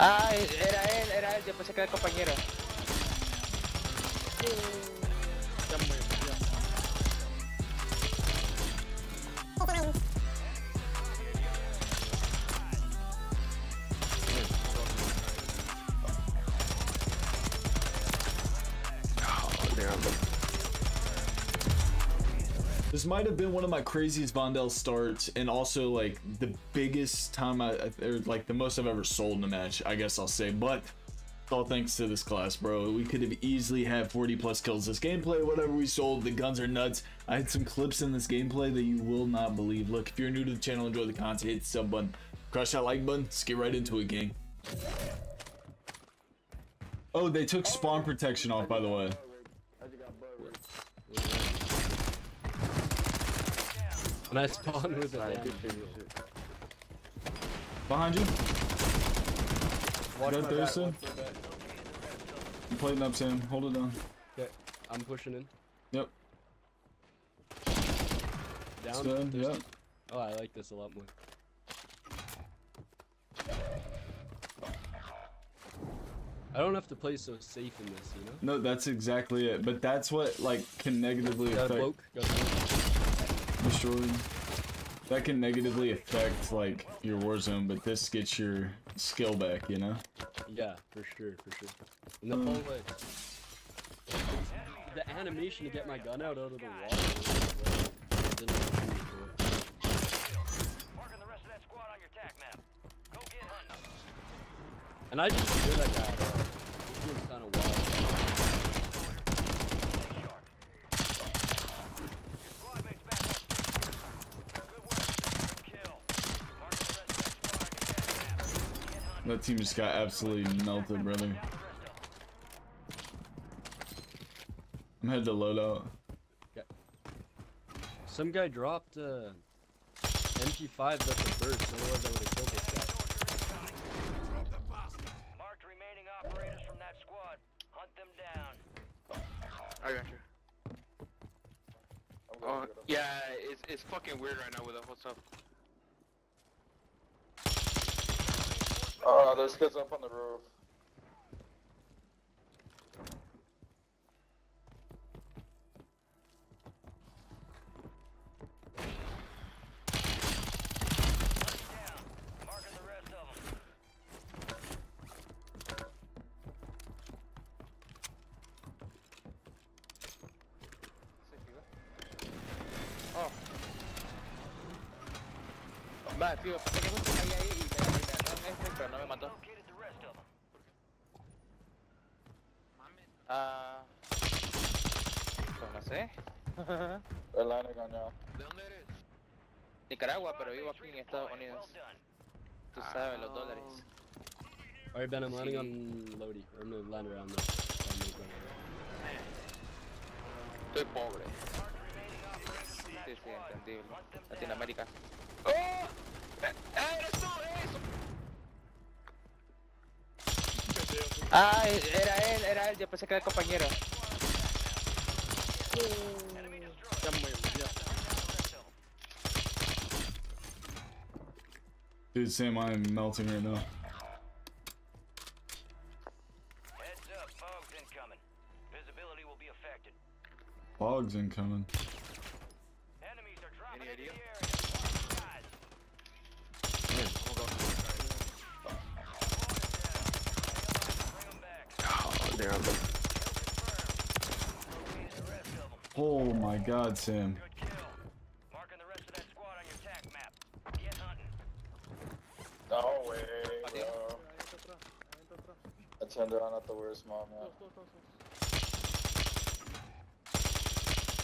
Ah, era él, yo pensé que era el compañero. Ya murió, This might have been one of my craziest Bondell starts, and also like the biggest time or like the most I've ever sold in a match, I guess I'll say. But it's all thanks to this class, bro. We could have easily had 40 plus kills this gameplay. Whatever we sold, the guns are nuts. I had some clips in this gameplay that you will not believe. Look, if you're new to the channel, enjoy the content, hit the sub button, crush that like button. Let's get right into it, gang. Oh, they took spawn protection off, by the way. And I spawned with it. Behind you. Watch that there, Sam. I'm plating up, Sam. Hold it down. Okay. I'm pushing in. Yep. Down. Good. Yep. Oh, I like this a lot more. I don't have to play so safe in this, you know? No, that's exactly it. But that's what, like, can negatively affect... Destroyed. That can negatively affect like your Warzone, but this gets your skill back, you know? Yeah, for sure, for sure. And the whole like, the animation to get my gun out of the wall. Marking the rest of that squad on your tag map. Go get hunting. And I just hear that guy. He was kind of wild. That team just got absolutely melted, brother. I'm headed to loadout. Okay. Some guy dropped MP5 at the first, otherwise I would have killed this guy. Marked remaining operators from that squad. Hunt them down. I got you. Oh, yeah, it's fucking weird right now with the whole stuff. There's kids up on the roof. Marking the rest of them. Oh. Bad, tío. Pero no me mató. Pues no sé. ¿De dónde eres? Nicaragua, pero vivo aquí en Estados Unidos. Tú sabes, los dólares. Alright, Ben, I'm landing on Lodi. I'm gonna land around there. Estoy pobre. Sí, sí, entendible. Latinoamérica. ¡Oh! ¡Eres tú! ¡Eres tú! Ah, era él, yo pensé que era el compañero. Ya murió, Dude, Sam, I am melting right now. Heads up, fog's incoming. Visibility will be affected. Fog's incoming. Enemies are dropping into the area. Oh my god, Sam. Good kill. Marking the rest of that squad on your tack map. Get hunting. No way, bro. I turned around at the worst moment.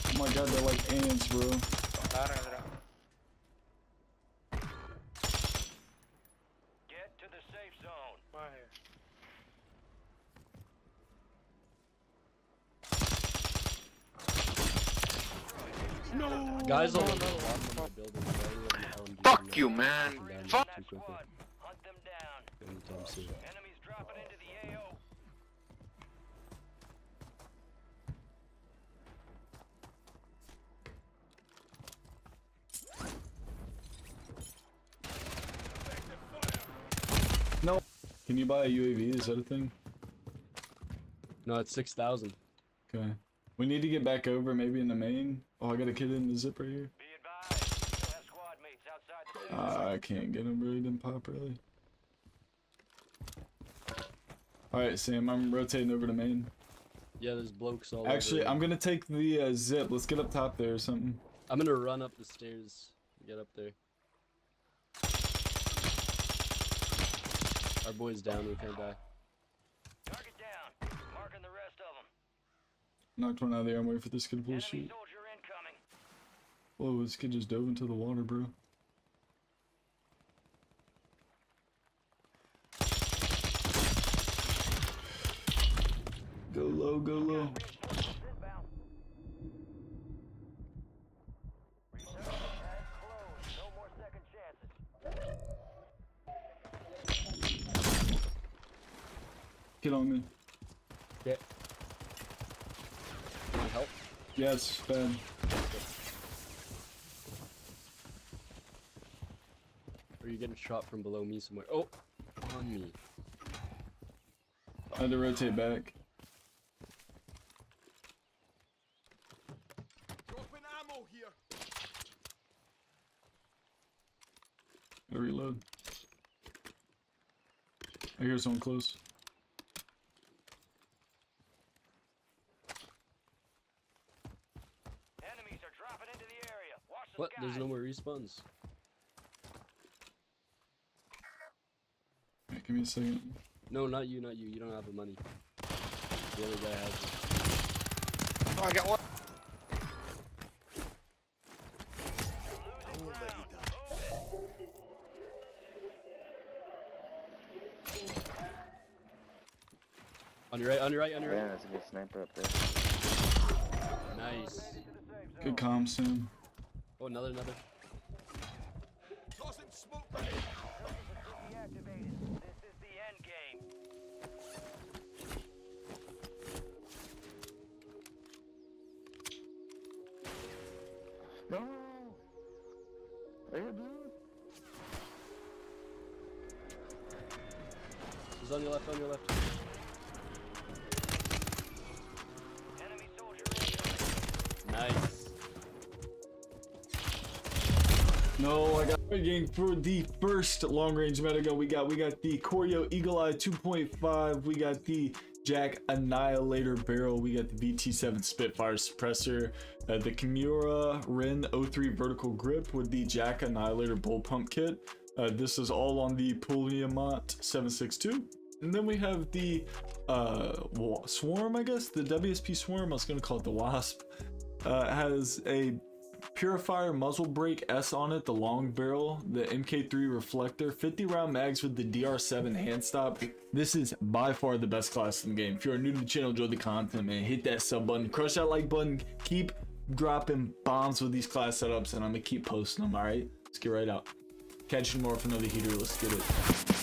Oh my god, they're like ants, bro. Get to the safe zone. Fire. No. Guys, all fuck you, man. Fuck. Hunt them down. Enemies dropping into the AO. No. Can you buy a UAV? Is that a thing? No, it's 6,000. Okay. We need to get back over, maybe in the main. Oh, I got a kid in the zipper here. Be advised, have squad mates outside the I can't get him, really didn't pop really. Alright, Sam, I'm rotating over to main. Yeah, there's blokes all over. I'm gonna take the zip. Let's get up top there or something. I'm gonna run up the stairs and get up there. Our boy's down, we can't die. Target down. Marking the rest of them. Knocked one out of the air. I'm waiting for this kid to bullshit. Whoa, this kid just dove into the water, bro. Go low, go low. Get on me. Yeah. Can I help? Yes, Ben. Are you getting shot from below me somewhere? Oh, on me. I had to rotate back. Dropping ammo here. I reload. I hear someone close. What? There's no more respawns. Hey, give me a second. No, not you, not you. You don't have the money. The other guy has it. Oh, I got one. On your right, on your right, on your right. Yeah, there's a good sniper up there. Nice. Good comms, Sam. Oh, another. Toss him smoke right. Deactivated. This is the end game. No. Are you blue? He's on your left, on your left. Enemy soldier. Nice. No, I got game for the first long-range medical we got the Choreo Eagle Eye 2.5, we got the Jack Annihilator barrel, we got the vt7 Spitfire suppressor, the Kimura Ren 03 vertical grip with the Jack Annihilator bull pump kit. This is all on the Pulliamot 762. And then we have the swarm, I guess, the wsp swarm. I was gonna call it the wasp. Has a Purifier muzzle brake S on it, the long barrel, the MK3 reflector, 50 round mags with the DR7 hand stop. This is by far the best class in the game. If you're new to the channel, enjoy the content, man. Hit that sub button, crush that like button, keep dropping bombs with these class setups, and I'm gonna keep posting them, all right? Let's get right out. Catch you tomorrow for another heater. Let's get it.